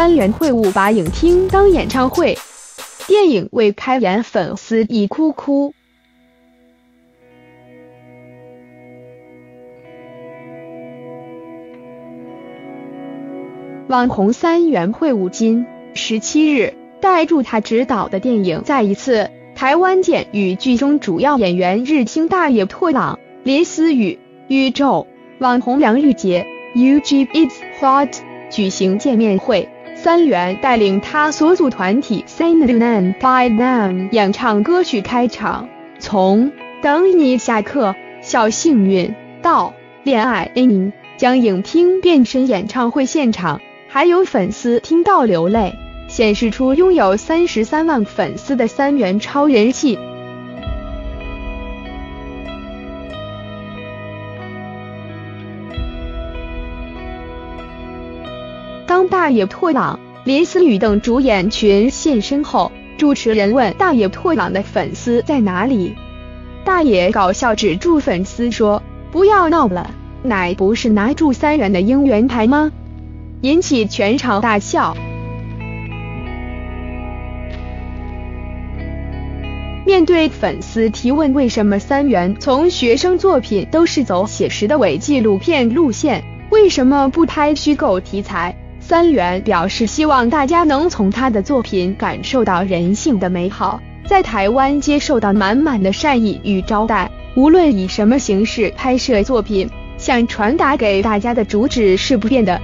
三人会晤把影厅当演唱会，电影为开演粉丝一哭。网红三人会晤今17日，带住他执导的电影再一次台湾见与剧中主要演员日星大野拓朗、林思雨、宇宙网红梁玉洁 UG It's Hot 举行见面会，三人带领他所组团体 Sandunan by Nam 演唱歌曲开场，从等你下课、小幸运到恋爱 In 将影厅变身演唱会现场，还有粉丝听到流泪，显示出拥有33万粉丝的三人超人气。当大野拓朗、林思雨等主演群现身后，主持人问大野拓朗的粉丝在哪里，大野搞笑指住粉丝说：“不要闹了，乃不是拿住三人的应援牌吗？”引起全场大笑。面对粉丝提问为什么三人从学生作品都是走写实的伪纪录片路线，为什么不拍虚构题材，三人表示希望大家能从他的作品感受到人性的美好，在台湾接受到满满的善意与招待，无论以什么形式拍摄作品，想传达给大家的主旨是不变的。